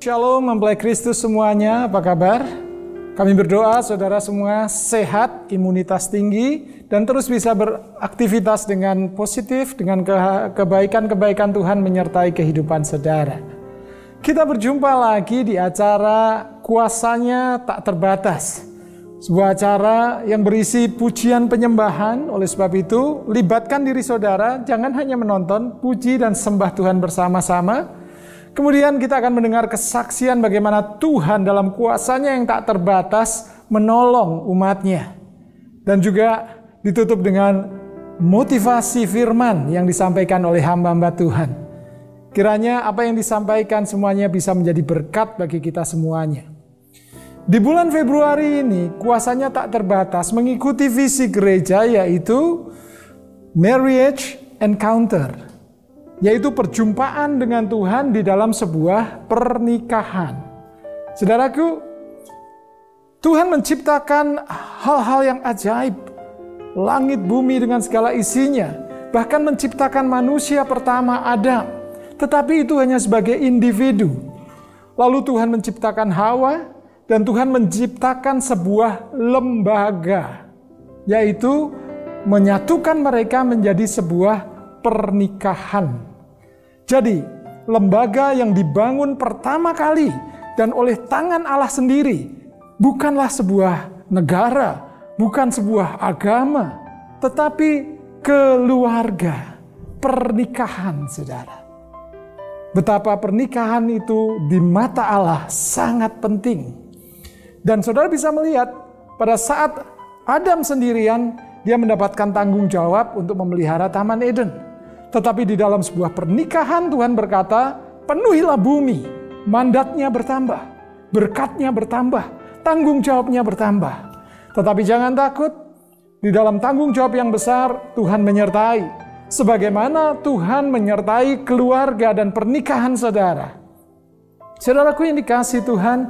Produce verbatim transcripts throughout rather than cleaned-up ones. Shalom, mempelai Kristus semuanya, apa kabar? Kami berdoa saudara semua sehat, imunitas tinggi, dan terus bisa beraktivitas dengan positif, dengan kebaikan-kebaikan Tuhan menyertai kehidupan saudara. Kita berjumpa lagi di acara Kuasanya Tak Terbatas. Sebuah acara yang berisi pujian penyembahan, oleh sebab itu libatkan diri saudara, jangan hanya menonton, puji dan sembah Tuhan bersama-sama. Kemudian kita akan mendengar kesaksian bagaimana Tuhan dalam kuasanya yang tak terbatas menolong umatnya. Dan juga ditutup dengan motivasi firman yang disampaikan oleh hamba-hamba Tuhan. Kiranya apa yang disampaikan semuanya bisa menjadi berkat bagi kita semuanya. Di bulan Februari ini, kuasanya tak terbatas mengikuti visi gereja yaitu Marriage Encounter. Yaitu perjumpaan dengan Tuhan di dalam sebuah pernikahan. Saudaraku, Tuhan menciptakan hal-hal yang ajaib. Langit bumi dengan segala isinya. Bahkan menciptakan manusia pertama Adam. Tetapi itu hanya sebagai individu. Lalu Tuhan menciptakan Hawa. Dan Tuhan menciptakan sebuah lembaga. Yaitu menyatukan mereka menjadi sebuah pernikahan. Jadi, lembaga yang dibangun pertama kali dan oleh tangan Allah sendiri bukanlah sebuah negara, bukan sebuah agama, tetapi keluarga, pernikahan, saudara. Betapa pernikahan itu di mata Allah sangat penting. Dan saudara bisa melihat pada saat Adam sendirian, dia mendapatkan tanggung jawab untuk memelihara Taman Eden. Tetapi di dalam sebuah pernikahan Tuhan berkata, penuhilah bumi, mandatnya bertambah, berkatnya bertambah, tanggung jawabnya bertambah. Tetapi jangan takut, di dalam tanggung jawab yang besar Tuhan menyertai. Sebagaimana Tuhan menyertai keluarga dan pernikahan saudara. Saudaraku yang dikasihi Tuhan,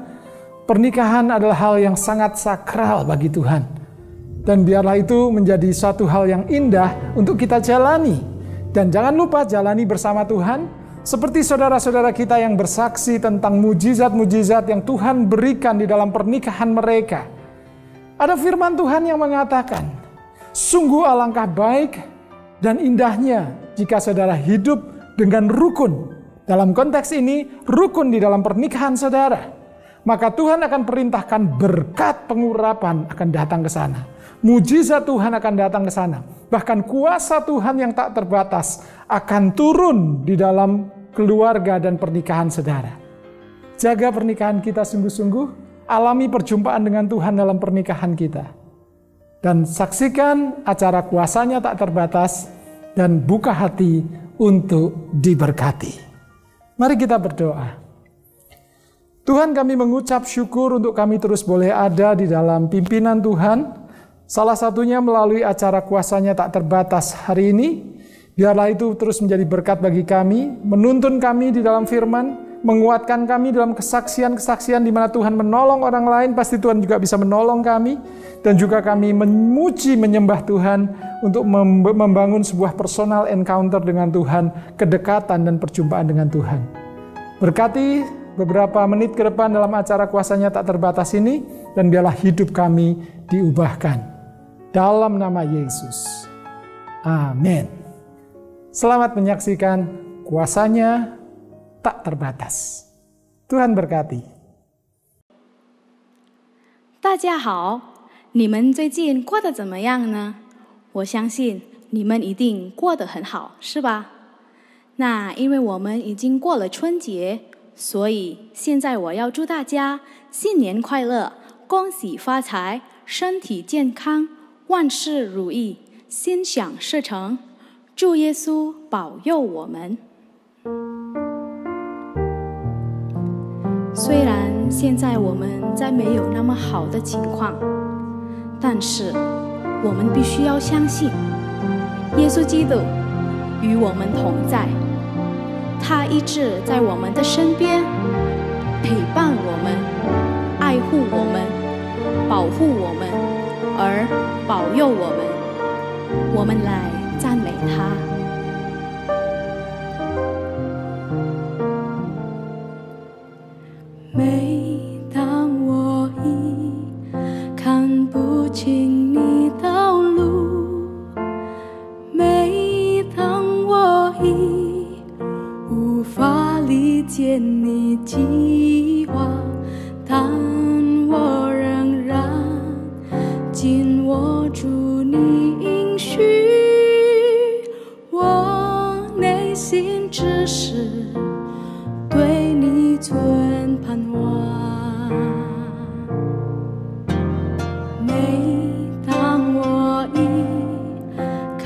pernikahan adalah hal yang sangat sakral bagi Tuhan. Dan biarlah itu menjadi suatu hal yang indah untuk kita jalani. Dan jangan lupa jalani bersama Tuhan, seperti saudara-saudara kita yang bersaksi tentang mujizat-mujizat yang Tuhan berikan di dalam pernikahan mereka. Ada firman Tuhan yang mengatakan, sungguh alangkah baik dan indahnya jika saudara hidup dengan rukun. Dalam konteks ini, rukun di dalam pernikahan saudara. Maka Tuhan akan perintahkan berkat pengurapan akan datang ke sana. Mujizat Tuhan akan datang ke sana. Bahkan kuasa Tuhan yang tak terbatas akan turun di dalam keluarga dan pernikahan saudara. Jaga pernikahan kita sungguh-sungguh. Alami perjumpaan dengan Tuhan dalam pernikahan kita. Dan saksikan acara kuasanya tak terbatas. Dan buka hati untuk diberkati. Mari kita berdoa. Tuhan, kami mengucap syukur untuk kami terus boleh ada di dalam pimpinan Tuhan. Salah satunya melalui acara kuasanya tak terbatas hari ini. Biarlah itu terus menjadi berkat bagi kami, menuntun kami di dalam firman, menguatkan kami dalam kesaksian-kesaksian di mana Tuhan menolong orang lain, pasti Tuhan juga bisa menolong kami. Dan juga kami memuji, menyembah Tuhan untuk membangun sebuah personal encounter dengan Tuhan, kedekatan dan perjumpaan dengan Tuhan. Berkati beberapa menit ke depan dalam acara kuasanya tak terbatas ini, dan biarlah hidup kami diubahkan. Dalam nama Yesus. Amin. Selamat menyaksikan kuasanya tak terbatas. Tuhan berkati. 大家好，你们最近过得怎么样呢？我相信你们一定过得很好，是吧？那因为我们已经过了春节，所以现在我要祝大家新年快乐，恭喜发财。身体健康，万事如意，心想事成。祝耶稣保佑我们。虽然现在我们在没有那么好的情况，但是我们必须要相信，耶稣基督与我们同在，他一直在我们的身边，陪伴我们，爱护我们。保护我们，而保佑我们，我们来赞美他。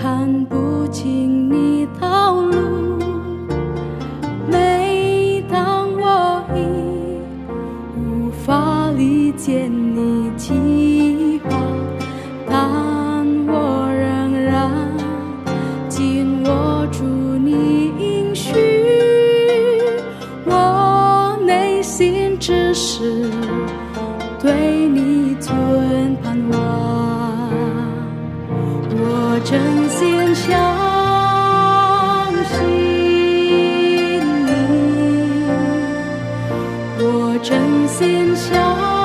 han pucing ni tao lu mei tang wo yi wu fa li jian ni ji hua tan wo reng ran jin wo zu ni ying xu wo nei xin zhi shi dui ni zun pan wa 真心相信你，永远地相信。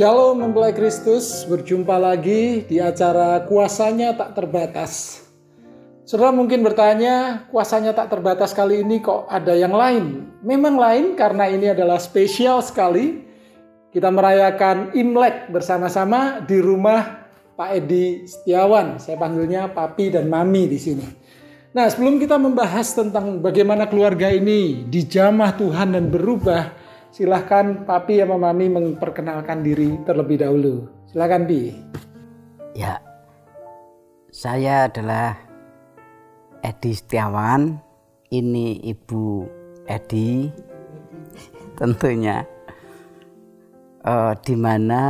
Shalom mempelai Kristus, berjumpa lagi di acara Kuasanya Tak Terbatas. Saudara mungkin bertanya, Kuasanya Tak Terbatas kali ini kok ada yang lain? Memang lain karena ini adalah spesial sekali. Kita merayakan Imlek bersama-sama di rumah Pak Eddy Setyawan. Saya panggilnya Papi dan Mami di sini. Nah, sebelum kita membahas tentang bagaimana keluarga ini dijamah Tuhan dan berubah, silahkan Papi sama Mami memperkenalkan diri terlebih dahulu. Silahkan, Pi. Ya, saya adalah Eddy Setyawan. Ini Ibu Eddy, tentunya. E, dimana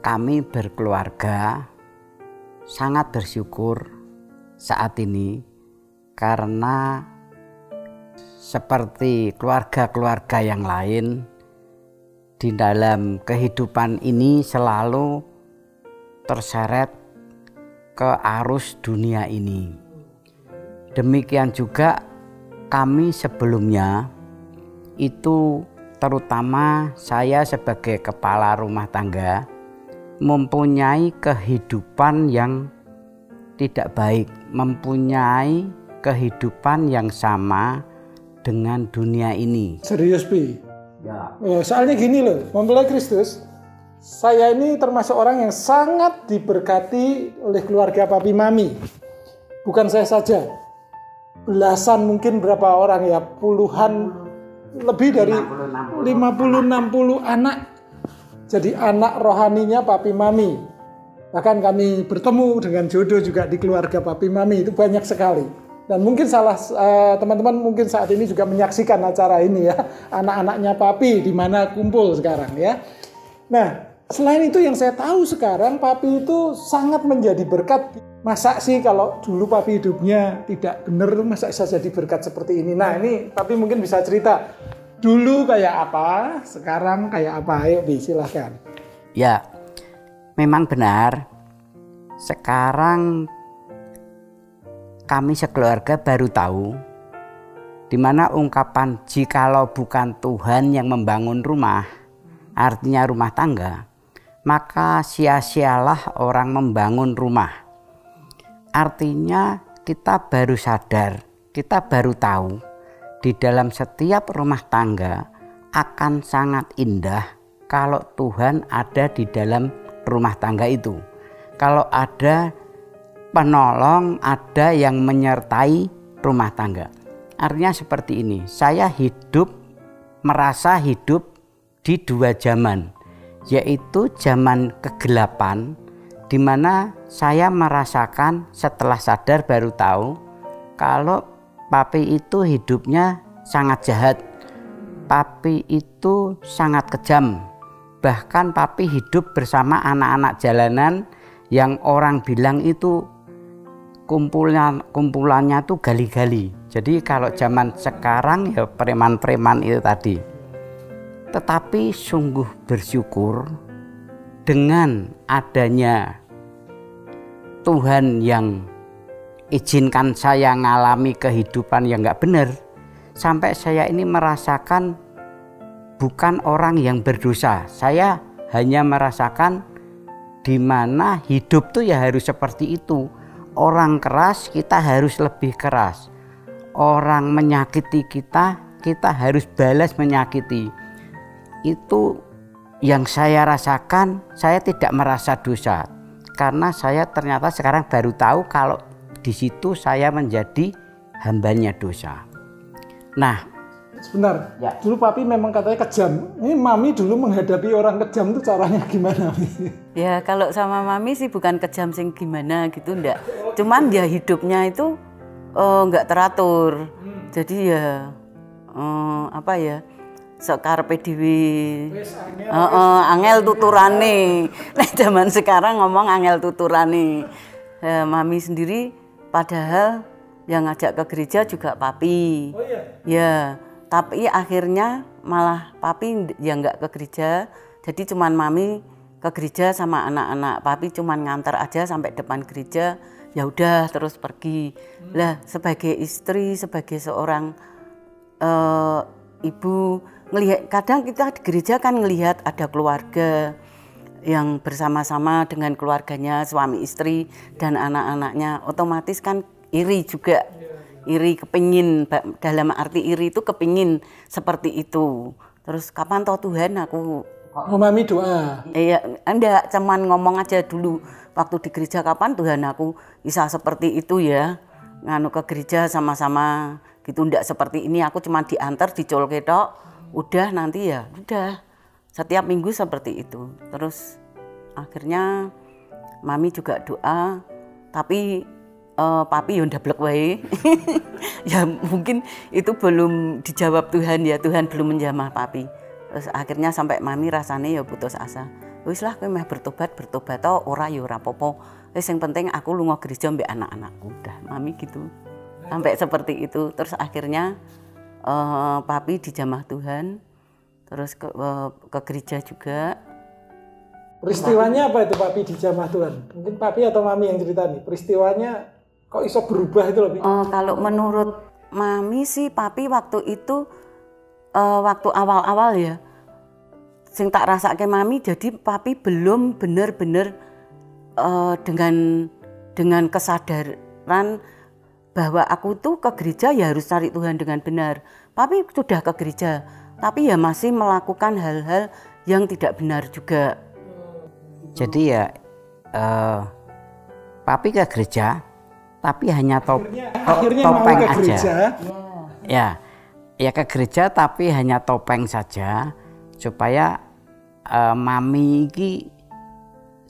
kami berkeluarga sangat bersyukur saat ini karena seperti keluarga-keluarga yang lain, di dalam kehidupan ini selalu terseret ke arus dunia ini. Demikian juga kami sebelumnya itu, terutama saya sebagai kepala rumah tangga, mempunyai kehidupan yang tidak baik, mempunyai kehidupan yang sama dengan dunia ini. Serius, Pi? Ya. Soalnya gini loh, mempelai Kristus, saya ini termasuk orang yang sangat diberkati oleh keluarga Papi Mami. Bukan saya saja, belasan, mungkin berapa orang ya, puluhan, lebih dari lima puluh enam puluh anak. Jadi anak rohaninya Papi Mami. Bahkan kami bertemu dengan jodoh juga di keluarga Papi Mami, itu banyak sekali. Dan mungkin salah teman-teman uh, mungkin saat ini juga menyaksikan acara ini ya, anak-anaknya Papi di mana kumpul sekarang ya. Nah, selain itu yang saya tahu sekarang Papi itu sangat menjadi berkat. Masa sih kalau dulu Papi hidupnya tidak benar, masa bisa jadi berkat seperti ini? Nah, ini Papi mungkin bisa cerita dulu kayak apa, sekarang kayak apa. Ayo, Bi, silahkan. Ya, memang benar. Sekarang kami sekeluarga baru tahu di mana ungkapan "jikalau bukan Tuhan yang membangun rumah", artinya rumah tangga, maka sia-sialah orang membangun rumah. Artinya kita baru sadar, kita baru tahu di dalam setiap rumah tangga akan sangat indah kalau Tuhan ada di dalam rumah tangga itu. Kalau ada penolong, ada yang menyertai rumah tangga. Artinya seperti ini, saya hidup, merasa hidup di dua zaman, yaitu zaman kegelapan, di mana saya merasakan setelah sadar baru tahu kalau Papi itu hidupnya sangat jahat. Papi itu sangat kejam. Bahkan Papi hidup bersama anak-anak jalanan yang orang bilang itu kumpulan kumpulannya tuh gali-gali. Jadi kalau zaman sekarang ya preman-preman itu tadi. Tetapi sungguh bersyukur dengan adanya Tuhan yang izinkan saya ngalami kehidupan yang nggak benar, sampai saya ini merasakan bukan orang yang berdosa. Saya hanya merasakan di mana hidup tuh ya harus seperti itu. Orang keras, kita harus lebih keras. Orang menyakiti kita, kita harus balas menyakiti. Itu yang saya rasakan, saya tidak merasa dosa. Karena saya ternyata sekarang baru tahu kalau di situ saya menjadi hambanya dosa. Nah, sebentar, ya. Dulu Papi memang katanya kejam. Ini Mami dulu menghadapi orang kejam itu caranya gimana? Ya, kalau sama Mami sih bukan kejam sing gimana gitu, enggak. Cuman dia hidupnya itu oh, enggak teratur. Hmm. Jadi ya oh, apa ya, sekarepe dhewe. Heeh, oh, oh, angel tuturane. Nah, zaman sekarang ngomong angel tuturane. Ya, Mami sendiri padahal yang ngajak ke gereja juga Papi. Oh iya. Ya. Tapi akhirnya malah Papi yang nggak ke gereja, jadi cuman Mami ke gereja sama anak-anak. Papi cuman ngantar aja sampai depan gereja, ya udah terus pergi. Hmm. Lah sebagai istri, sebagai seorang uh, ibu, Ngelihat, kadang kita di gereja kan ngelihat ada keluarga yang bersama-sama dengan keluarganya, suami istri dan anak-anaknya, otomatis kan iri juga. Iri, kepingin, dalam arti iri itu kepingin seperti itu. Terus kapan toh Tuhan aku... Oh, mami doa? Iya, enggak, cuman ngomong aja dulu. Waktu di gereja kapan Tuhan aku bisa seperti itu ya. Nganu ke gereja sama-sama gitu, enggak seperti ini. Aku cuma diantar, dicol ketok, udah nanti ya, udah. Setiap minggu seperti itu. Terus akhirnya mami juga doa, tapi... Uh, papi yang dablek wae. Ya mungkin itu belum dijawab Tuhan ya, Tuhan belum menjamah papi. Terus akhirnya sampai mami rasane ya putus asa. Wis lah kowe meh bertobat, bertobat to ora ya ora apa-apa. Wis sing penting aku lunga gereja mbek anak-anakku. Dah mami gitu. Sampai seperti itu. Terus akhirnya uh, papi dijamah Tuhan. Terus ke, uh, ke gereja juga. Peristiwanya apa itu papi dijamah Tuhan? Mungkin papi atau mami yang cerita nih. Peristiwanya kok iso berubah itu lebih? Uh, kalau menurut mami sih, papi waktu itu uh, waktu awal-awal ya, sing tak rasake mami, jadi papi belum bener-bener uh, dengan dengan kesadaran bahwa aku tuh ke gereja ya harus cari Tuhan dengan benar. Papi sudah ke gereja, tapi ya masih melakukan hal-hal yang tidak benar juga. Jadi ya uh, papi ke gereja, tapi hanya top, akhirnya, to, topeng aja. Gereja. Ya, ya ke gereja tapi hanya topeng saja supaya uh, mami ini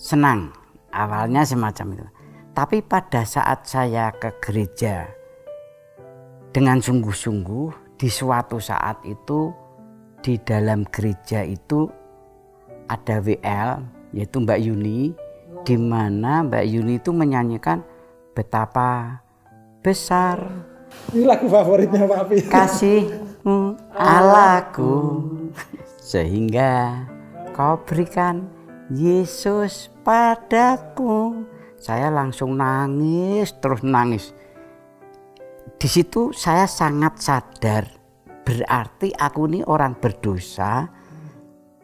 senang. Awalnya semacam itu. Tapi pada saat saya ke gereja dengan sungguh-sungguh, di suatu saat itu di dalam gereja itu ada W L, yaitu Mbak Yuni, di mana Mbak Yuni itu menyanyikan betapa besar ini lagu favoritnya papi, kasihmu Allahku sehingga kau berikan Yesus padaku. Saya langsung nangis terus nangis. Di situ saya sangat sadar, berarti aku ini orang berdosa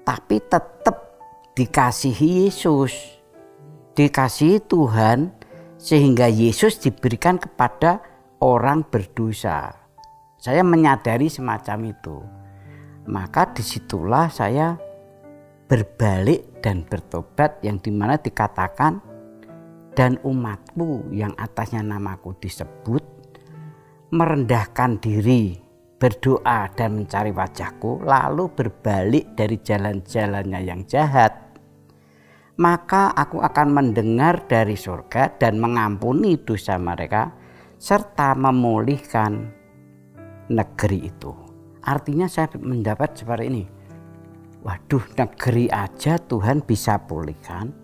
tapi tetap dikasihi Yesus, dikasihi Tuhan, sehingga Yesus diberikan kepada orang berdosa. Saya menyadari semacam itu. Maka disitulah saya berbalik dan bertobat, yang dimana dikatakan, dan umatku yang atasnya namaku disebut, merendahkan diri, berdoa dan mencari wajahku, lalu berbalik dari jalan-jalannya yang jahat. Maka aku akan mendengar dari surga dan mengampuni dosa mereka serta memulihkan negeri itu. Artinya saya mendapat seperti ini. Waduh, negeri aja Tuhan bisa pulihkan,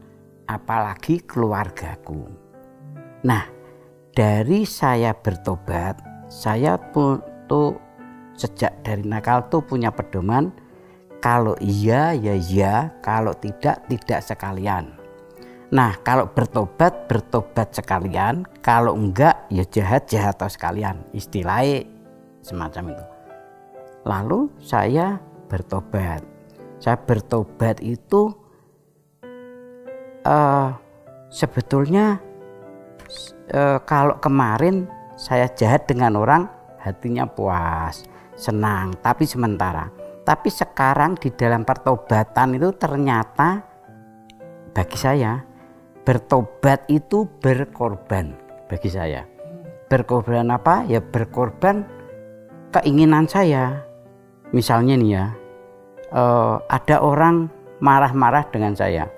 apalagi keluargaku. Nah, dari saya bertobat, saya pun tuh sejak dari nakal tuh punya pedoman. Kalau iya, ya iya. Kalau tidak, tidak sekalian. Nah, kalau bertobat, bertobat sekalian. Kalau enggak, ya jahat, jahat atau sekalian. Istilahnya semacam itu. Lalu saya bertobat. Saya bertobat itu uh, sebetulnya uh, kalau kemarin saya jahat dengan orang, hatinya puas, senang, tapi sementara. Tapi sekarang di dalam pertobatan itu ternyata bagi saya bertobat itu berkorban. Bagi saya berkorban apa? Ya berkorban keinginan saya. Misalnya nih ya, uh, ada orang marah-marah dengan saya.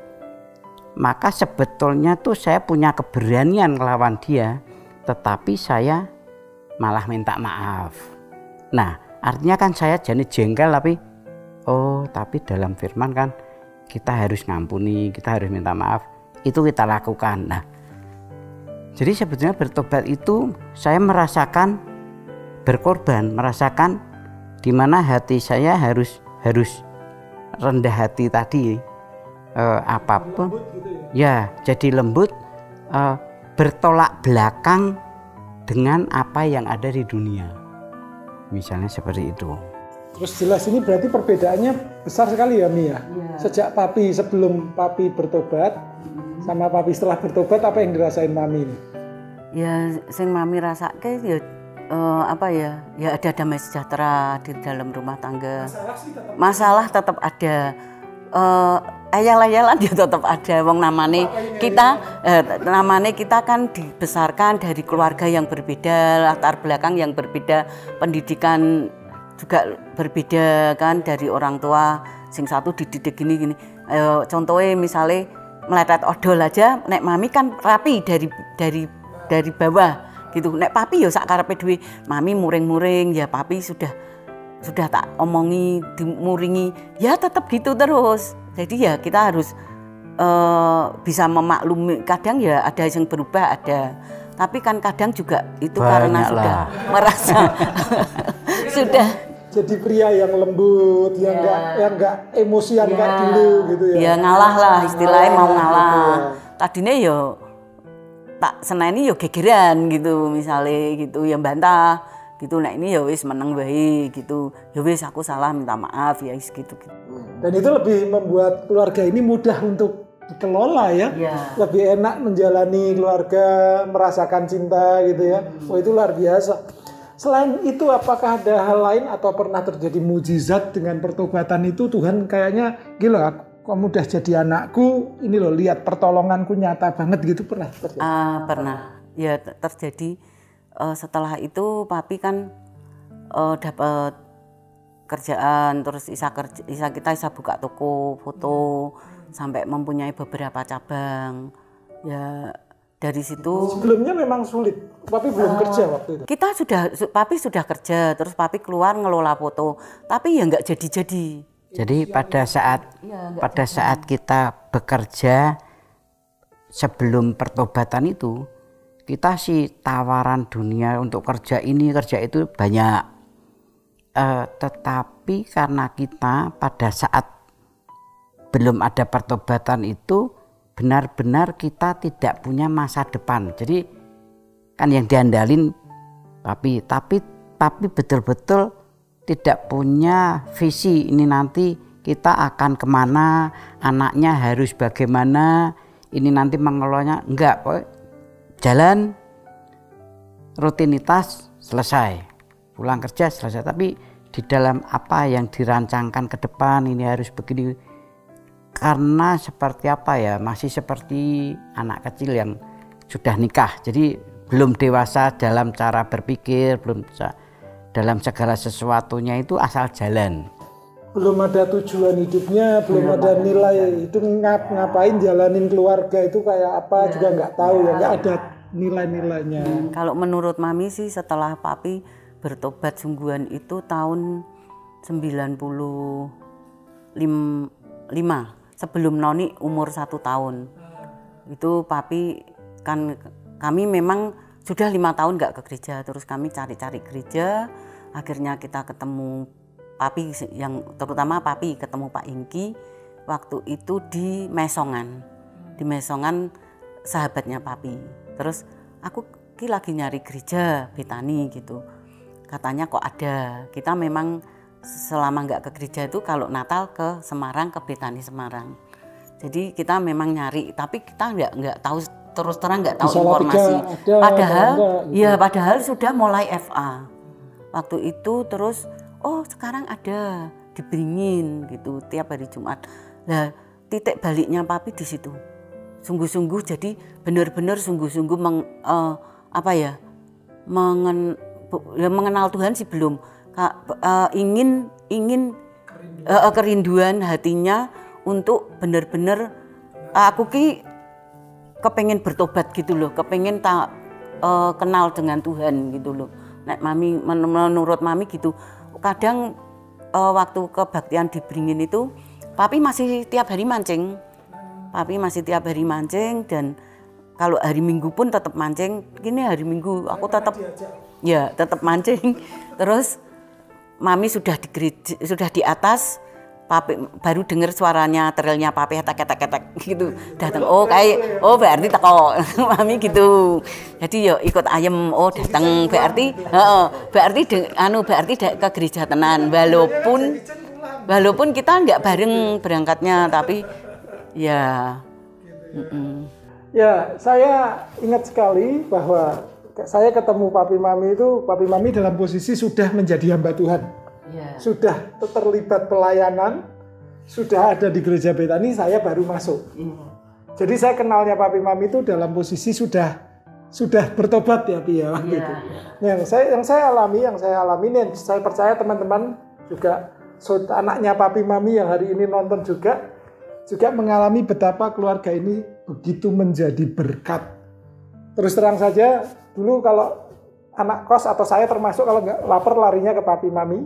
Maka sebetulnya tuh saya punya keberanian melawan dia, tetapi saya malah minta maaf. Nah, artinya kan saya jadi jengkel, tapi oh tapi dalam firman kan kita harus ngampuni, kita harus minta maaf, itu kita lakukan. Nah, jadi sebetulnya bertobat itu saya merasakan berkorban, merasakan di mana hati saya harus harus rendah hati tadi, eh, apapun ya jadi lembut, eh, bertolak belakang dengan apa yang ada di dunia. Misalnya seperti itu. Terus jelas ini berarti perbedaannya besar sekali ya, Mia. Ya. Sejak papi sebelum papi bertobat hmm. sama papi setelah bertobat, apa yang dirasain mami ini? Ya, sing mami rasake ya uh, apa ya? Ya ada damai sejahtera di dalam rumah tangga. Masalah sih tetap. Masalah tetap ada. Uh, Ayal-ayalan dia tetap ada. Wong namane kita, eh, namane kita kan dibesarkan dari keluarga yang berbeda, latar belakang yang berbeda, pendidikan juga berbeda kan dari orang tua. Sing satu dididik gini-gini. Eh, contohnya misalnya meletet odol aja, nek mami kan rapi dari dari dari bawah gitu. Nek papi ya sak karepe dhewe. Mami muring-muring ya, papi sudah sudah tak omongi, dimuringi ya tetap gitu terus. Jadi ya kita harus uh, bisa memaklumi. Kadang ya ada yang berubah, ada. Tapi kan kadang juga itu Banyak karena lah. sudah merasa sudah. Jadi pria yang lembut, ya. yang nggak yang nggak emosian ya. kayak dulu gitu ya. Ya ngalah lah, istilahnya ngalah, mau ngalah. Gitu ya. Tadinya yo tak seneni yo gegeran gitu misalnya gitu, yang bantah gitu. Nah ini ya wis meneng wae gitu. Ya wis aku salah, minta maaf ya wis gitu, gitu. Dan itu lebih membuat keluarga ini mudah untuk dikelola ya. ya. Lebih enak menjalani keluarga, merasakan cinta gitu ya. Hmm. Oh itu luar biasa. Selain itu apakah ada hal lain atau pernah terjadi mujizat dengan pertobatan itu? Tuhan kayaknya gila, kamu udah jadi anakku, ini loh lihat pertolonganku nyata banget gitu, pernah terjadi? Ah, pernah. Ya terjadi. Uh, setelah itu papi kan uh, dapat kerjaan, terus isa kerja, isa kita isa buka toko foto sampai mempunyai beberapa cabang. Ya dari situ. Sebelumnya memang sulit. Papi belum uh, kerja waktu itu. Kita sudah papi sudah kerja, terus papi keluar ngelola foto, tapi ya nggak jadi-jadi. Jadi pada saat ya, pada jadi. saat kita bekerja sebelum pertobatan itu, kita sih tawaran dunia untuk kerja ini kerja itu banyak, eh, tetapi karena kita pada saat belum ada pertobatan itu benar-benar kita tidak punya masa depan. Jadi kan yang diandalin tapi tapi tapi betul-betul tidak punya visi ini nanti kita akan kemana, anaknya harus bagaimana, ini nanti mengelolanya enggak kok. Jalan, rutinitas, selesai. Pulang kerja, selesai. Tapi di dalam apa yang dirancangkan ke depan, ini harus begini. Karena seperti apa ya, masih seperti anak kecil yang sudah nikah. Jadi belum dewasa dalam cara berpikir, belum dalam segala sesuatunya itu asal jalan. Belum ada tujuan hidupnya, belum, belum ada nilai. Ada. Itu ngap ngapain jalanin keluarga itu kayak apa ya, juga nggak tahu ya, nggak ada nilai-nilainya. Hmm, kalau menurut mami sih setelah papi bertobat sungguhan itu tahun sembilan puluh lima, sebelum Noni umur satu tahun. Itu papi kan kami memang sudah lima tahun nggak ke gereja, terus kami cari-cari gereja, akhirnya kita ketemu papi, yang terutama papi ketemu Pak Hingki waktu itu di Mesongan, di Mesongan sahabatnya papi. Terus aku ki lagi nyari gereja Bethany gitu, katanya kok ada. Kita memang selama nggak ke gereja itu kalau Natal ke Semarang, ke Bethany Semarang. Jadi kita memang nyari, tapi kita nggak nggak tahu terus terang nggak tahu informasi. Ada, padahal, ada, ada, gitu. ya padahal sudah mulai F A waktu itu. Terus oh sekarang ada di Beringin gitu tiap hari Jumat. Nah titik baliknya papi di situ. Sungguh-sungguh, jadi benar-benar sungguh-sungguh meng, uh, apa ya, mengen, ya mengenal Tuhan sih belum. Uh, ingin ingin uh, kerinduan hatinya untuk benar-benar uh, aku ki kepengen bertobat gitu loh, kepengen tak uh, kenal dengan Tuhan gitu loh. Nek mami menurut mami gitu. Kadang uh, waktu kebaktian di Beringin itu papi masih tiap hari mancing, papi masih tiap hari mancing dan kalau hari Minggu pun tetap mancing. Gini hari Minggu aku tetap ya tetap mancing. Terus mami sudah di gereja, sudah di atas, Pape, baru dengar suaranya, terelnya Pape tak-tak-tak gitu datang. Oh kayak, oh berarti teko, mami gitu. Jadi yo ikut ayem, oh datang berarti, oh, berarti de, anu berarti de, ke gereja tenan. Walaupun walaupun kita nggak bareng berangkatnya, tapi ya. Mm-mm. Ya saya ingat sekali bahwa saya ketemu Papi Mami itu, Papi Mami dalam posisi sudah menjadi hamba Tuhan. Yeah. Sudah terlibat pelayanan, sudah ada di Gereja Bethany, saya baru masuk. Mm. Jadi saya kenalnya Papi Mami itu dalam posisi sudah sudah bertobat ya, Pi, ya, yeah. Gitu. Yang saya yang saya alami, yang saya alami dan saya percaya teman-teman juga, so, anaknya Papi Mami yang hari ini nonton juga juga mengalami betapa keluarga ini begitu menjadi berkat. Terus terang saja, dulu kalau anak kos atau saya termasuk kalau nggak lapar larinya ke Papi Mami.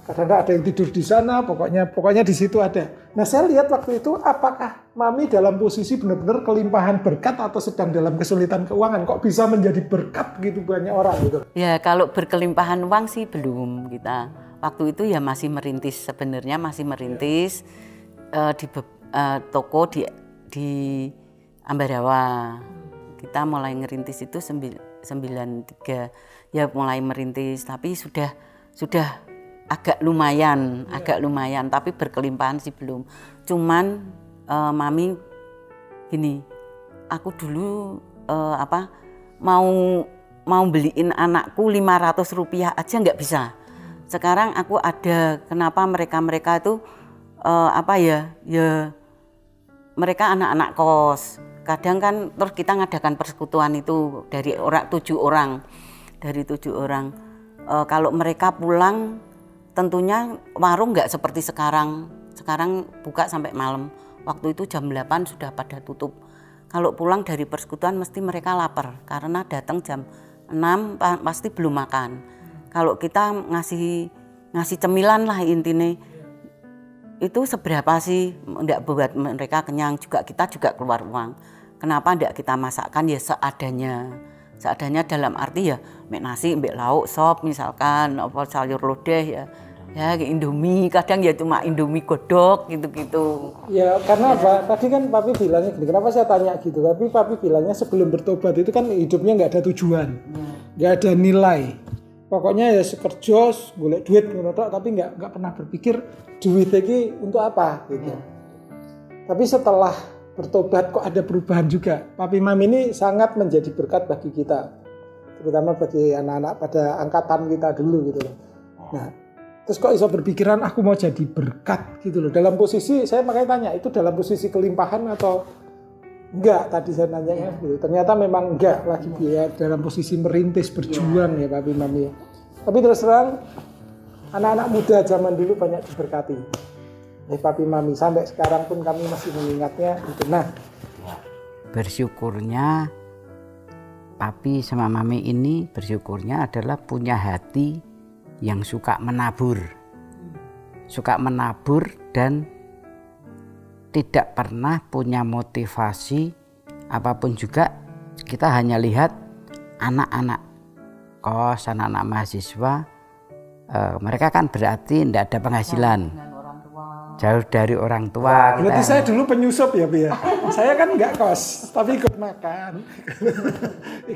Kadang-kadang ada yang tidur di sana, pokoknya pokoknya di situ ada. Nah saya lihat waktu itu apakah Mami dalam posisi benar-benar kelimpahan berkat atau sedang dalam kesulitan keuangan, kok bisa menjadi berkat gitu banyak orang gitu. Ya kalau berkelimpahan uang sih belum kita. Waktu itu ya masih merintis, sebenarnya masih merintis ya. uh, di uh, toko di di Ambarawa. Kita mulai ngerintis itu sembilan tiga ya, mulai merintis tapi sudah sudah agak lumayan, ya. agak lumayan, tapi berkelimpahan sih belum. Cuman uh, Mami gini, aku dulu uh, apa mau mau beliin anakku lima ratus rupiah aja nggak bisa. Sekarang aku ada, kenapa mereka-mereka itu uh, apa ya, ya mereka anak-anak kos. Kadang kan terus kita ngadakan persekutuan itu dari orang tujuh orang, dari tujuh orang. Uh, kalau mereka pulang tentunya warung nggak seperti sekarang. Sekarang buka sampai malam. Waktu itu jam delapan sudah pada tutup. Kalau pulang dari persekutuan mesti mereka lapar. Karena datang jam enam pasti belum makan. Kalau kita ngasih ngasih cemilan lah intinya. Itu seberapa sih nggak buat mereka kenyang, juga kita juga keluar uang. Kenapa nggak kita masakkan ya seadanya. Seadanya dalam arti ya mek nasi, mek lauk, sop misalkan, apa sayur lodeh ya. Ya Indomie, kadang ya cuma Indomie godok gitu-gitu. Ya karena apa? Tadi kan Papi bilangnya gini, kenapa saya tanya gitu? Tapi Papi bilangnya sebelum bertobat itu kan hidupnya nggak ada tujuan, nggak ada nilai. Pokoknya ya sekerja, golek duit, tapi nggak nggak pernah berpikir duit lagi untuk apa gitu. Ya. Tapi setelah bertobat kok ada perubahan juga. Papi Mami ini sangat menjadi berkat bagi kita, terutama bagi anak-anak pada angkatan kita dulu gitu loh. Nah. Terus kok iso berpikiran aku mau jadi berkat gitu loh. Dalam posisi, saya makanya tanya, itu dalam posisi kelimpahan atau enggak tadi saya nanya gitu. Ternyata memang enggak lagi ya, dalam posisi merintis, berjuang ya, ya Papi Mami. Tapi terus terang anak-anak muda zaman dulu banyak diberkati oleh Papi Mami. Sampai sekarang pun kami masih mengingatnya gitu. Nah, bersyukurnya Papi sama Mami ini bersyukurnya adalah punya hati yang suka menabur, suka menabur dan tidak pernah punya motivasi apapun juga. Kita hanya lihat anak-anak kos, anak-anak mahasiswa, e, mereka kan berarti tidak ada penghasilan, jauh dari orang tua. Berarti saya dulu penyusup ya, Bia. Saya kan nggak kos, tapi ikut makan.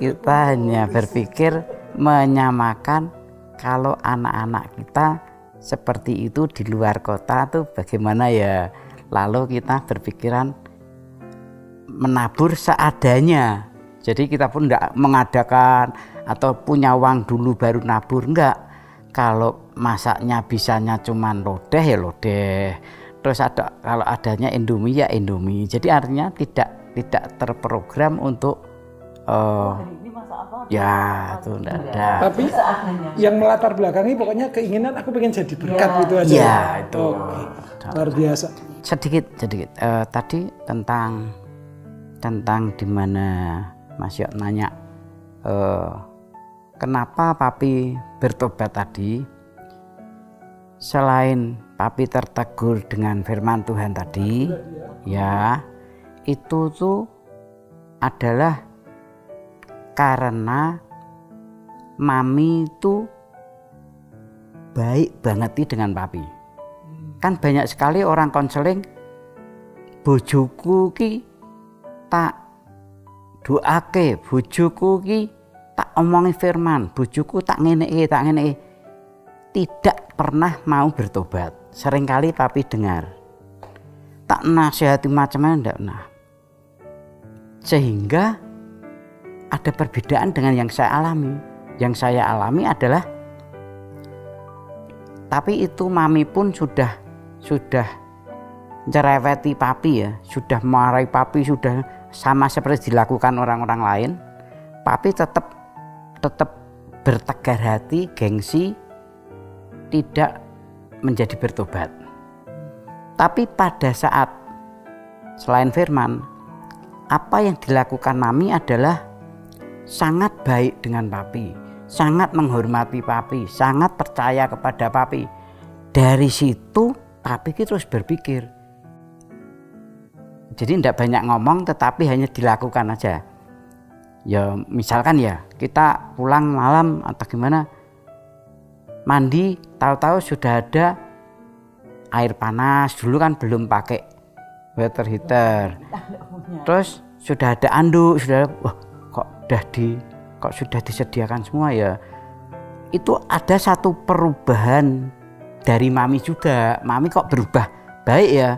Kita hanya berpikir menyamakan. Kalau anak-anak kita seperti itu di luar kota tuh bagaimana ya? Lalu kita berpikiran menabur seadanya. Jadi kita pun tidak mengadakan atau punya uang dulu baru nabur, enggak. Kalau masaknya bisanya cuman lodeh ya lodeh. Terus ada kalau adanya Indomie ya Indomie. Jadi artinya tidak tidak terprogram untuk uh, ya, itu enggak ada. Tapi yang melatar belakangi pokoknya keinginan aku pengen jadi berkat ya. Gitu aja. Ya, itu. Okay. Luar biasa. Sedikit, sedikit. Uh, tadi tentang tentang dimana Mas Yok nanya uh, kenapa Papi bertobat tadi? Selain Papi tertegur dengan firman Tuhan tadi, ya, itu tuh adalah karena Mami itu baik banget nih dengan Papi. Kan banyak sekali orang konseling, bojoku ki tak doake, bojoku ki tak omongi firman, bojoku tak ngeneki, tak ngeneki. Tidak pernah mau bertobat. Seringkali papi dengar. Tak nasihati macam-macam, tidak pernah. Sehingga ada perbedaan dengan yang saya alami. Yang saya alami adalah, tapi itu mami pun sudah sudah cereweti papi ya, sudah marahi papi, sudah sama seperti dilakukan orang-orang lain. Papi tetap tetap bertegar hati, gengsi, tidak menjadi bertobat. Tapi pada saat selain firman, apa yang dilakukan mami adalah sangat baik dengan papi, sangat menghormati papi, sangat percaya kepada papi. Dari situ papi terus berpikir. Jadi tidak banyak ngomong, tetapi hanya dilakukan aja. Ya misalkan ya, kita pulang malam atau gimana, mandi, tahu-tahu sudah ada air panas. Dulu kan belum pakai water heater. Terus sudah ada anduk, sudah, wah kok sudah di, kok sudah disediakan semua ya. Itu ada satu perubahan dari mami juga. Mami kok berubah baik ya.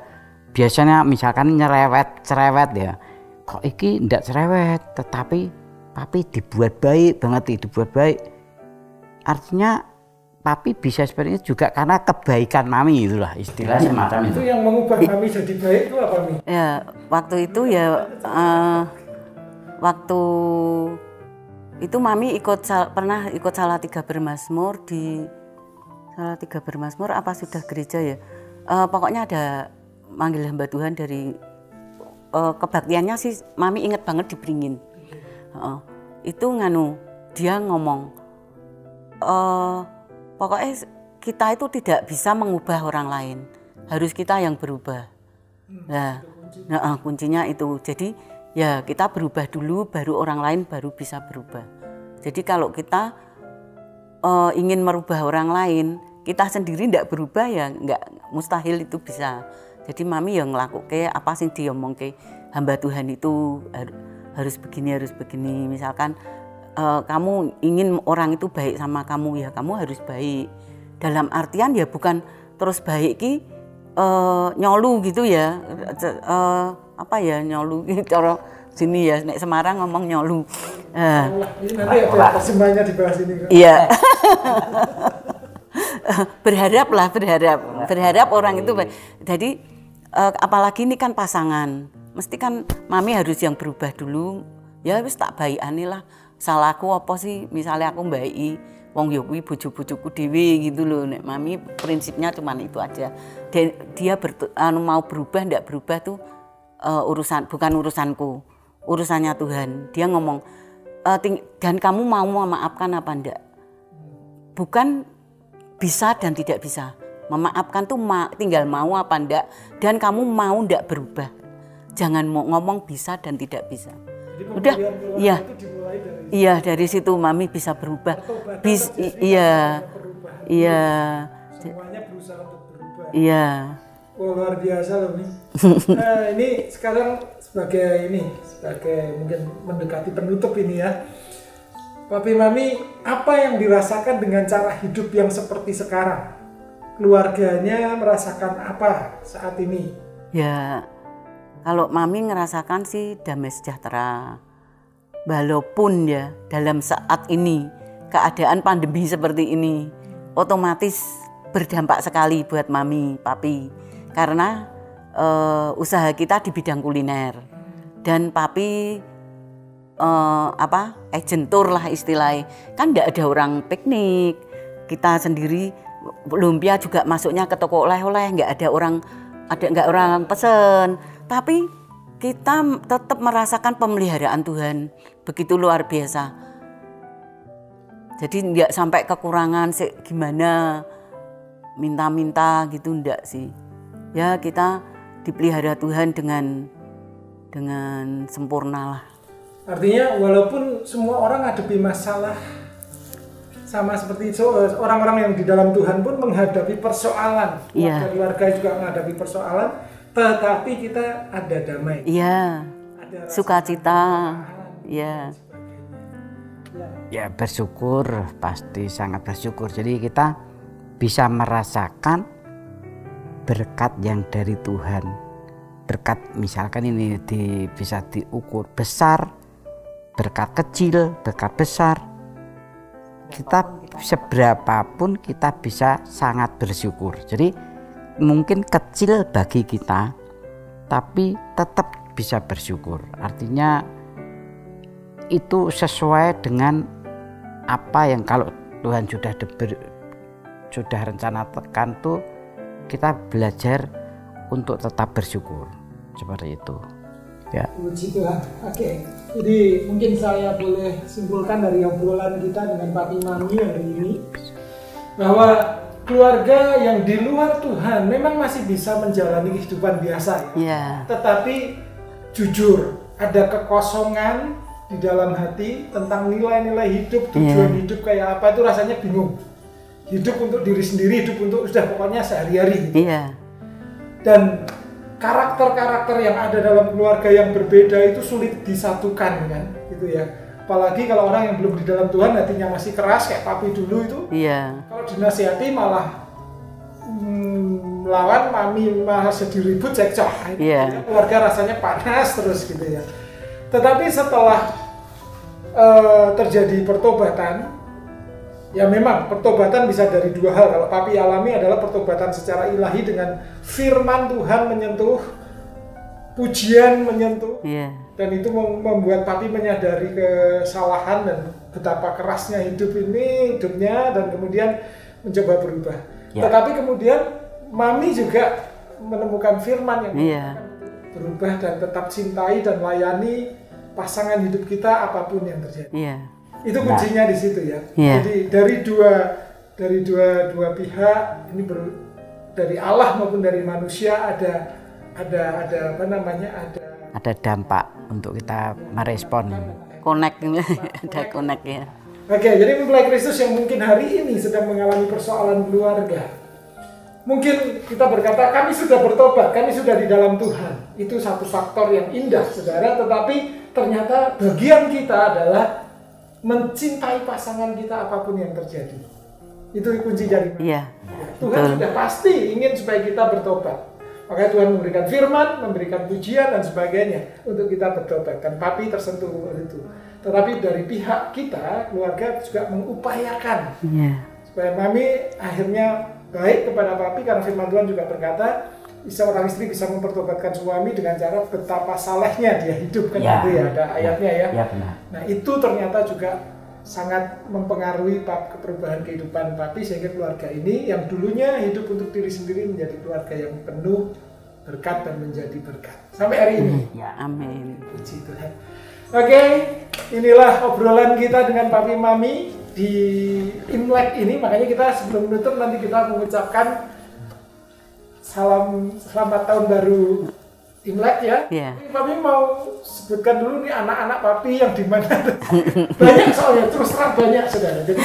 Biasanya misalkan nyerewet cerewet ya, kok iki ndak cerewet, tetapi papi dibuat baik banget, dibuat baik. Artinya papi bisa seperti itu juga karena kebaikan mami, itulah istilah semacam itu. Itu yang mengubah mami jadi baik itu apa mami? Ya waktu itu ya uh, waktu itu mami ikut pernah ikut Salatiga bermazmur di Salatiga bermazmur apa sudah gereja ya, uh, pokoknya ada manggil hamba Tuhan dari uh, kebaktiannya sih mami inget banget di Beringin. Uh, itu nganu dia ngomong uh, pokoknya kita itu tidak bisa mengubah orang lain, harus kita yang berubah. Nah, nah kuncinya itu. Jadi ya kita berubah dulu, baru orang lain baru bisa berubah. Jadi kalau kita uh, ingin merubah orang lain, kita sendiri tidak berubah ya nggak mustahil itu bisa. Jadi mami yang ngelakuke apa sih diomongke hamba Tuhan itu harus begini harus begini. Misalkan e, kamu ingin orang itu baik sama kamu ya kamu harus baik. Dalam artian ya bukan terus baik ki e, nyolu gitu ya e, apa ya nyolu coro sini ya nek Semarang ngomong nyolu. Eh, ini nanti ada semuanya dibahas ini. Iya. Berharaplah berharap berharap orang itu baik. Jadi Uh, apalagi ini kan pasangan, mesti kan mami harus yang berubah dulu. Ya wis tak baik anilah, salahku apa sih? Misalnya aku baiki, wong yo kuwi bojo-bojoku dhewe gitu loh. Nek mami prinsipnya cuman itu aja. Dan dia anu mau berubah ndak berubah tuh uh, urusan bukan urusanku, urusannya Tuhan. Dia ngomong e, dan kamu mau memaafkan apa ndak? Bukan bisa dan tidak bisa. Memaafkan tuh ma tinggal mau apa ndak, dan kamu mau ndak berubah. Jangan mau ngomong bisa dan tidak bisa. Jadi udah, iya, iya dari situ mami bisa berubah. Bis, iya, iya. Semuanya berusaha untuk berubah. Iya. Oh, luar biasa loh nih. Nah, ini sekarang sebagai ini, sebagai mungkin mendekati penutup ini ya. Papi mami, apa yang dirasakan dengan cara hidup yang seperti sekarang? Keluarganya merasakan apa saat ini? Ya, kalau mami ngerasakan sih damai sejahtera. Walaupun ya dalam saat ini keadaan pandemi seperti ini otomatis berdampak sekali buat mami, papi. Karena uh, usaha kita di bidang kuliner dan papi uh, apa agent tour lah istilahnya. Kan nggak ada orang piknik, kita sendiri. Lumpia juga masuknya ke toko oleh-oleh, nggak ada orang, ada nggak orang pesen. Tapi kita tetap merasakan pemeliharaan Tuhan begitu luar biasa. Jadi nggak sampai kekurangan sih gimana minta-minta gitu ndak sih. Ya kita dipelihara Tuhan dengan dengan sempurna lah. Artinya walaupun semua orang ngadepi masalah Sama seperti so, orang-orang yang di dalam Tuhan pun menghadapi persoalan, yeah. keluarga juga menghadapi persoalan, tetapi kita ada damai, yeah. ada sukacita, ya, yeah. ya bersyukur, pasti sangat bersyukur. Jadi kita bisa merasakan berkat yang dari Tuhan, berkat misalkan ini di, bisa diukur besar, berkat kecil, berkat besar. Kita seberapapun kita bisa sangat bersyukur. Jadi mungkin kecil bagi kita, tapi tetap bisa bersyukur. Artinya itu sesuai dengan apa yang kalau Tuhan sudah deber, sudah rencanakan tuh kita belajar untuk tetap bersyukur seperti itu. Ya. Puji Tuhan. Oke, jadi mungkin saya boleh simpulkan dari obrolan kita dengan Papi Mami hari ini bahwa keluarga yang di luar Tuhan memang masih bisa menjalani kehidupan biasa, ya. Yeah. Tetapi jujur ada kekosongan di dalam hati tentang nilai-nilai hidup, tujuan yeah. hidup kayak apa itu rasanya bingung. Hidup untuk diri sendiri, hidup untuk sudah pokoknya sehari-hari. Gitu. Yeah. Dan karakter-karakter yang ada dalam keluarga yang berbeda itu sulit disatukan, kan, gitu ya. Apalagi kalau orang yang belum di dalam Tuhan hatinya masih keras kayak papi dulu itu. Iya. Kalau dinasihati malah mm, melawan, mami malah sedih, ribut, cekcok. Iya. Keluarga rasanya panas terus gitu ya. Tetapi setelah uh, terjadi pertobatan, ya memang pertobatan bisa dari dua hal. Kalau papi alami adalah pertobatan secara ilahi dengan firman Tuhan menyentuh, pujian menyentuh, yeah. dan itu membuat papi menyadari kesalahan dan betapa kerasnya hidup ini, hidupnya, dan kemudian mencoba berubah. Yeah. Tetapi kemudian mami juga menemukan firman yang yeah. berubah dan tetap cintai dan layani pasangan hidup kita apapun yang terjadi. Yeah. Itu kuncinya nah. di situ ya. Yeah. Jadi dari dua dari dua dua pihak ini ber, dari Allah maupun dari manusia ada ada ada apa namanya ada ada dampak untuk kita merespon. Connect ada connect ya. Oke, jadi mempelai Kristus yang mungkin hari ini sedang mengalami persoalan keluarga. Mungkin kita berkata kami sudah bertobat, kami sudah di dalam Tuhan. Itu satu faktor yang indah, Saudara, tetapi ternyata bagian kita adalah mencintai pasangan kita apapun yang terjadi. Itu kunci dari yeah. Tuhan sudah pasti ingin supaya kita bertobat. Makanya Tuhan memberikan firman, memberikan pujian dan sebagainya untuk kita bertobat. Dan papi tersentuh itu. Tetapi dari pihak kita, keluarga juga mengupayakan yeah. supaya mami akhirnya baik kepada papi, karena firman Tuhan juga berkata seorang istri bisa mempertobatkan suami dengan cara betapa salehnya dia hidup, kan ya, itu ya ada ayatnya ya, ya benar. Nah itu ternyata juga sangat mempengaruhi perubahan kehidupan papi sehingga keluarga ini yang dulunya hidup untuk diri sendiri menjadi keluarga yang penuh berkat dan menjadi berkat sampai hari ini ya, amin. Puji Tuhan. Oke, inilah obrolan kita dengan Papi Mami di Imlek ini. Makanya kita sebelum menutup nanti kita mengucapkan salam selamat tahun baru Imlek ya. Yeah. Papi mau sebutkan dulu nih anak-anak papi yang di mana banyak soalnya, terus terang banyak Saudara. Jadi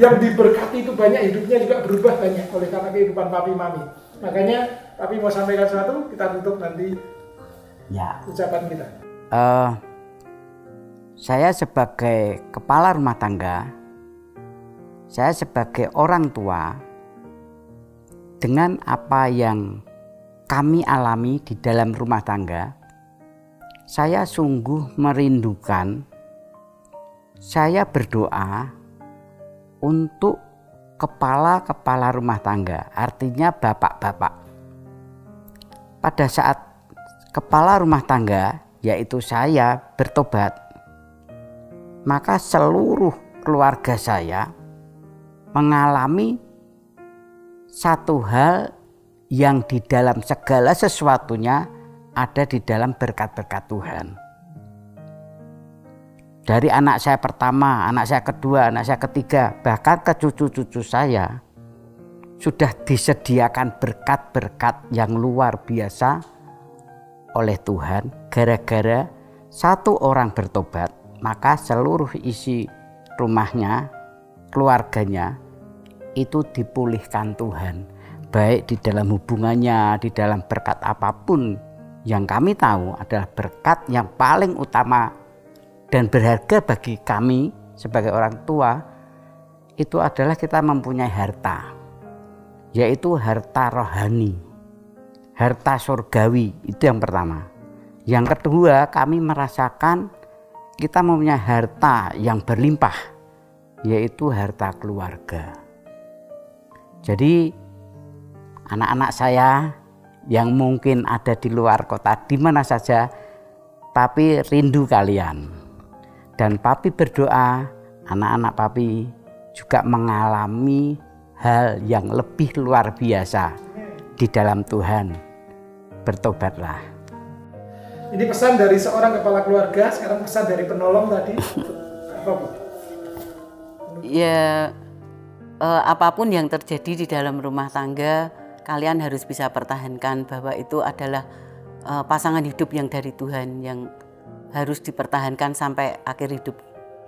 yang diberkati itu banyak, hidupnya juga berubah banyak oleh karena kehidupan papi mami. Makanya papi mau sampaikan sesuatu, kita tutup nanti yeah. ucapan kita. Uh, saya sebagai kepala rumah tangga, saya sebagai orang tua. Dengan apa yang kami alami di dalam rumah tangga, saya sungguh merindukan, saya berdoa untuk kepala-kepala rumah tangga, artinya bapak-bapak. Pada saat kepala rumah tangga, yaitu saya bertobat, maka seluruh keluarga saya mengalami satu hal yang di dalam segala sesuatunya ada di dalam berkat-berkat Tuhan. Dari anak saya pertama, anak saya kedua, anak saya ketiga, bahkan ke cucu-cucu saya sudah disediakan berkat-berkat yang luar biasa oleh Tuhan. Gara-gara satu orang bertobat, maka seluruh isi rumahnya keluarganya itu dipulihkan Tuhan. Baik di dalam hubungannya, di dalam berkat apapun yang kami tahu adalah berkat yang paling utama dan berharga bagi kami sebagai orang tua itu adalah kita mempunyai harta, yaitu harta rohani, harta surgawi, itu yang pertama. Yang kedua, kami merasakan kita mempunyai harta yang berlimpah, yaitu harta keluarga. Jadi anak-anak saya yang mungkin ada di luar kota, di mana saja, papi rindu kalian. Dan papi berdoa, anak-anak papi juga mengalami hal yang lebih luar biasa di dalam Tuhan. Bertobatlah. Ini pesan dari seorang kepala keluarga, sekarang pesan dari penolong tadi. Apa, Bu? Ya, eh, apapun yang terjadi di dalam rumah tangga, kalian harus bisa pertahankan bahwa itu adalah uh, pasangan hidup yang dari Tuhan yang harus dipertahankan sampai akhir hidup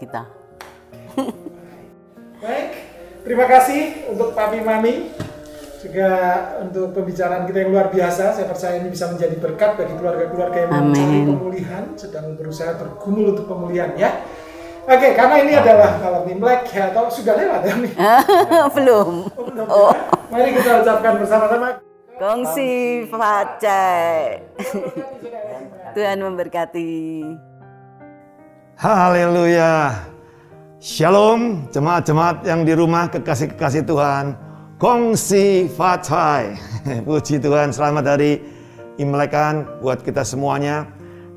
kita. Baik, terima kasih untuk Papi Mami juga untuk pembicaraan kita yang luar biasa. Saya percaya ini bisa menjadi berkat bagi keluarga-keluarga yang mencari pemulihan, sedang berusaha bergumul untuk pemulihan ya. Oke, karena ini adalah malam Imlek ya, atau sudah lewat ya nih? Belum. Oh, belum oh. Ya? Mari kita ucapkan bersama-sama. Kongsi pacai. Tuhan memberkati. Haleluya. Shalom jemaat-jemaat yang di rumah kekasih-kekasih Tuhan. Kongsi pacai. Puji Tuhan, selamat hari Imlekan buat kita semuanya.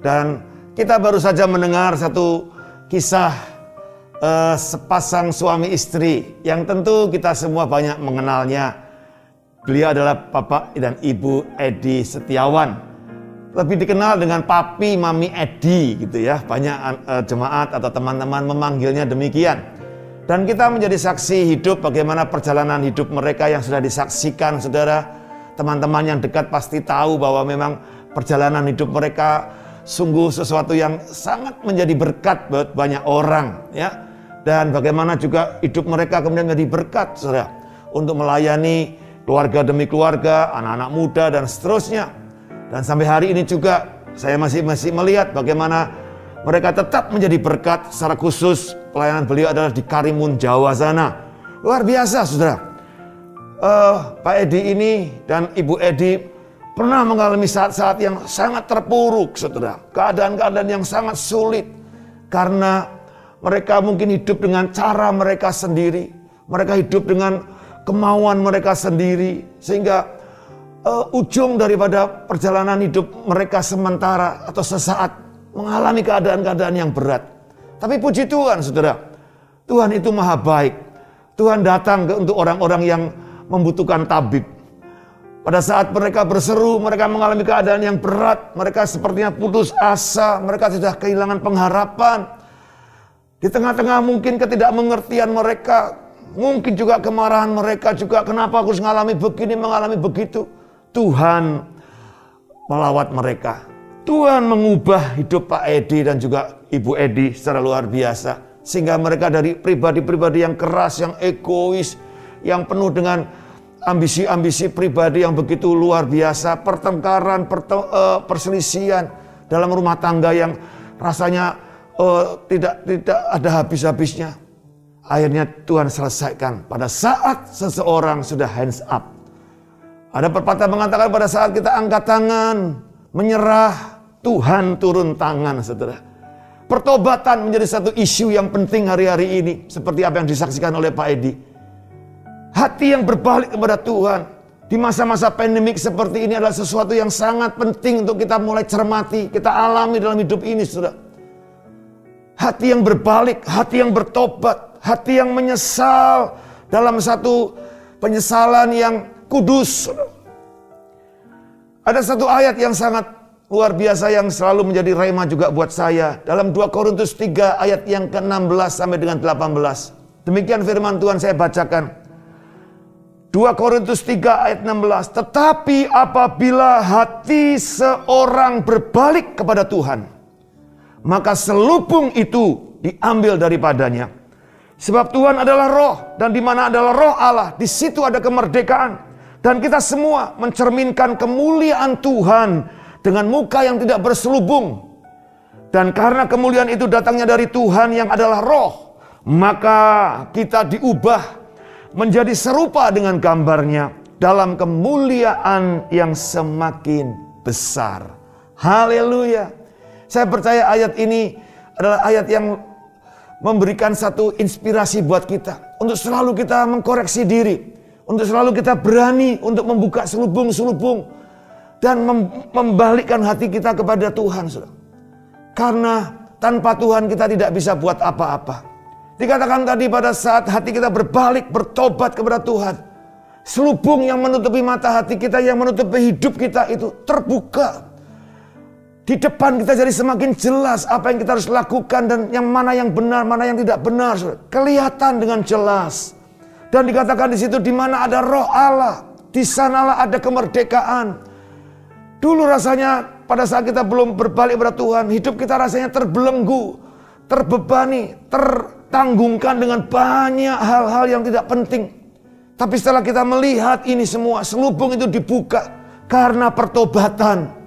Dan kita baru saja mendengar satu kisah eh, sepasang suami istri yang tentu kita semua banyak mengenalnya. Beliau adalah Bapak dan Ibu Eddy Setyawan, lebih dikenal dengan Papi Mami Eddy gitu ya. Banyak eh, jemaat atau teman-teman memanggilnya demikian. Dan kita menjadi saksi hidup bagaimana perjalanan hidup mereka yang sudah disaksikan, saudara. Teman-teman yang dekat pasti tahu bahwa memang perjalanan hidup mereka sungguh sesuatu yang sangat menjadi berkat buat banyak orang ya. Dan bagaimana juga hidup mereka kemudian menjadi berkat, saudara, untuk melayani keluarga demi keluarga, anak-anak muda dan seterusnya. Dan sampai hari ini juga saya masih masih melihat bagaimana mereka tetap menjadi berkat, secara khusus pelayanan beliau adalah di Karimun Jawa sana. Luar biasa, saudara. uh, Pak Eddy ini dan Ibu Eddy pernah mengalami saat-saat yang sangat terpuruk, saudara. Keadaan-keadaan yang sangat sulit. Karena mereka mungkin hidup dengan cara mereka sendiri. Mereka hidup dengan kemauan mereka sendiri. Sehingga uh, ujung daripada perjalanan hidup mereka sementara atau sesaat mengalami keadaan-keadaan yang berat. Tapi puji Tuhan, saudara. Tuhan itu maha baik. Tuhan datang untuk orang-orang yang membutuhkan tabib. Pada saat mereka berseru, mereka mengalami keadaan yang berat. Mereka sepertinya putus asa, mereka sudah kehilangan pengharapan. Di tengah-tengah mungkin ketidakmengertian mereka, mungkin juga kemarahan mereka juga, kenapa harus mengalami begini, mengalami begitu. Tuhan melawat mereka. Tuhan mengubah hidup Pak Eddy dan juga Ibu Eddy secara luar biasa. Sehingga mereka dari pribadi-pribadi yang keras, yang egois, yang penuh dengan ambisi-ambisi pribadi yang begitu luar biasa, pertengkaran, pertem, uh, perselisihan dalam rumah tangga yang rasanya uh, tidak tidak ada habis-habisnya. Akhirnya Tuhan selesaikan pada saat seseorang sudah hands up. Ada pepatah mengatakan pada saat kita angkat tangan, menyerah, Tuhan turun tangan, saudara. Pertobatan menjadi satu isu yang penting hari-hari ini, seperti apa yang disaksikan oleh Pak Eddy. Hati yang berbalik kepada Tuhan di masa-masa pandemik seperti ini adalah sesuatu yang sangat penting untuk kita mulai cermati, kita alami dalam hidup ini, saudara. Hati yang berbalik, hati yang bertobat, hati yang menyesal dalam satu penyesalan yang kudus, saudara. Ada satu ayat yang sangat luar biasa yang selalu menjadi rema juga buat saya. Dalam dua Korintus tiga ayat yang ke enam belas sampai dengan delapan belas. Demikian firman Tuhan saya bacakan. dua Korintus tiga ayat enam belas. Tetapi apabila hati seorang berbalik kepada Tuhan, maka selubung itu diambil daripadanya. Sebab Tuhan adalah roh, dan di mana adalah roh Allah, di situ ada kemerdekaan. Dan kita semua mencerminkan kemuliaan Tuhan dengan muka yang tidak berselubung. Dan karena kemuliaan itu datangnya dari Tuhan yang adalah roh, maka kita diubah menjadi serupa dengan gambarnya dalam kemuliaan yang semakin besar. Haleluya. Saya percaya ayat ini adalah ayat yang memberikan satu inspirasi buat kita untuk selalu kita mengkoreksi diri, untuk selalu kita berani untuk membuka selubung-selubung dan membalikkan hati kita kepada Tuhan, saudara. Karena tanpa Tuhan kita tidak bisa buat apa-apa. Dikatakan tadi pada saat hati kita berbalik, bertobat kepada Tuhan, selubung yang menutupi mata hati kita, yang menutupi hidup kita itu terbuka. Di depan kita jadi semakin jelas apa yang kita harus lakukan dan yang mana yang benar, mana yang tidak benar, saudara. Kelihatan dengan jelas. Dan dikatakan di situ di mana ada roh Allah, di sanalah ada kemerdekaan. Dulu rasanya pada saat kita belum berbalik kepada Tuhan, hidup kita rasanya terbelenggu, terbebani, tertanggungkan dengan banyak hal-hal yang tidak penting. Tapi setelah kita melihat ini semua, selubung itu dibuka karena pertobatan.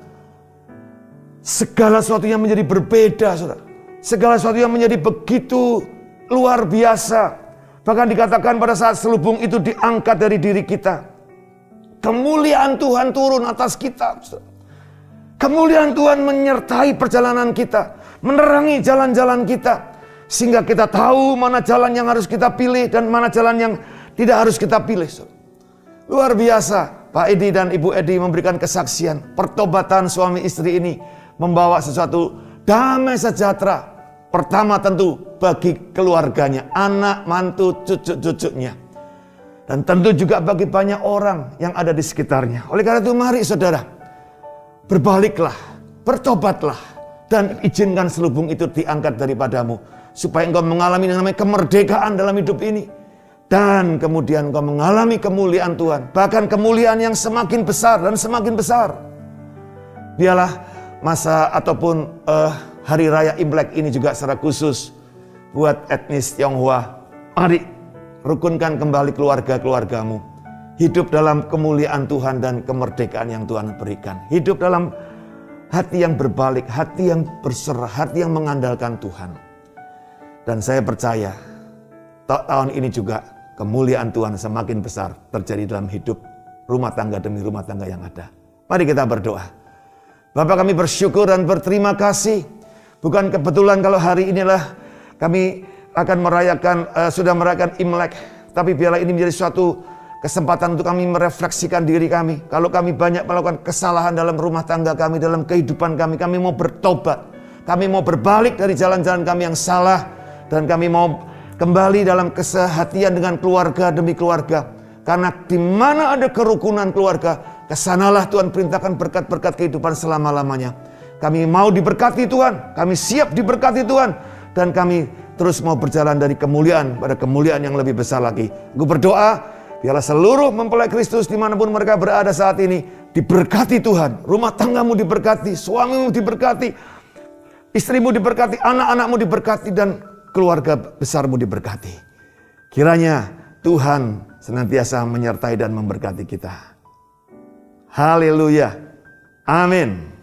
Segala sesuatu yang menjadi berbeda, saudara. Segala sesuatu yang menjadi begitu luar biasa. Bahkan dikatakan pada saat selubung itu diangkat dari diri kita, kemuliaan Tuhan turun atas kita, saudara. Kemuliaan Tuhan menyertai perjalanan kita, menerangi jalan-jalan kita, sehingga kita tahu mana jalan yang harus kita pilih dan mana jalan yang tidak harus kita pilih, saudara. Luar biasa. Pak Eddy dan Ibu Eddy memberikan kesaksian pertobatan suami istri ini membawa sesuatu damai sejahtera. Pertama tentu bagi keluarganya, anak, mantu, cucu-cucunya. Dan tentu juga bagi banyak orang yang ada di sekitarnya. Oleh karena itu mari saudara, berbaliklah, bertobatlah, dan izinkan selubung itu diangkat daripadamu, supaya engkau mengalami yang namanya kemerdekaan dalam hidup ini. Dan kemudian engkau mengalami kemuliaan Tuhan, bahkan kemuliaan yang semakin besar dan semakin besar. Biarlah masa ataupun uh, hari raya Imlek ini juga secara khusus buat etnis Tionghoa. Mari rukunkan kembali keluarga-keluargamu. Hidup dalam kemuliaan Tuhan dan kemerdekaan yang Tuhan berikan. Hidup dalam hati yang berbalik, hati yang berserah, hati yang mengandalkan Tuhan. Dan saya percaya tahun ini juga kemuliaan Tuhan semakin besar terjadi dalam hidup rumah tangga demi rumah tangga yang ada. Mari kita berdoa. Bapa, kami bersyukur dan berterima kasih. Bukan kebetulan kalau hari inilah kami akan merayakan, uh, sudah merayakan Imlek. Tapi biarlah ini menjadi suatu kesempatan untuk kami merefleksikan diri kami. Kalau kami banyak melakukan kesalahan dalam rumah tangga kami, dalam kehidupan kami, kami mau bertobat. Kami mau berbalik dari jalan-jalan kami yang salah. Dan kami mau kembali dalam kesehatian dengan keluarga demi keluarga. Karena di mana ada kerukunan keluarga, kesanalah Tuhan perintahkan berkat-berkat kehidupan selama-lamanya. Kami mau diberkati Tuhan, kami siap diberkati Tuhan, dan kami terus mau berjalan dari kemuliaan pada kemuliaan yang lebih besar lagi. Aku berdoa, biarlah seluruh mempelai Kristus dimanapun mereka berada saat ini diberkati Tuhan. Rumah tanggamu diberkati, suamimu diberkati, istrimu diberkati, anak-anakmu diberkati, dan keluarga besarmu diberkati. Kiranya Tuhan senantiasa menyertai dan memberkati kita. Haleluya. Amin.